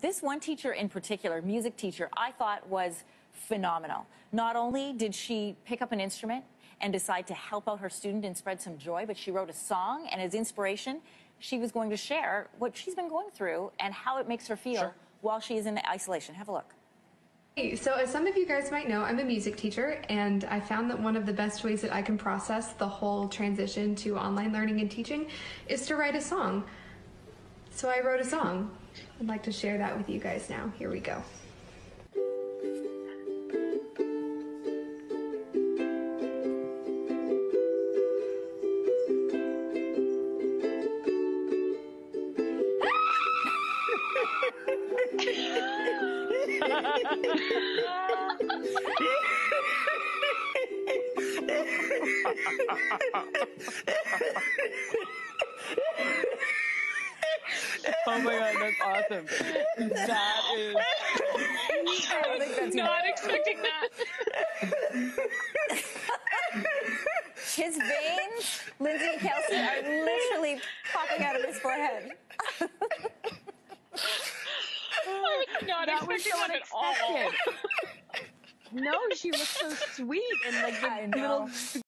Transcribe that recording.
This one teacher in particular, music teacher, I thought was phenomenal. Not only did she pick up an instrument and decide to help out her student and spread some joy, but she wrote a song, and as inspiration, she was going to share what she's been going through and how it makes her feel sure. while she is in isolation. Have a look. Hey, so as some of you guys might know, I'm a music teacher, and I found that one of the best ways that I can process the whole transition to online learning and teaching is to write a song. So I wrote a song. I'd like to share that with you guys now. Here we go. Oh my God, that's awesome. That is... I was not expecting that. His veins, Lindsay and Kelsey, are literally popping out of his forehead. I was not expecting that at all. No, she was so sweet and like the little...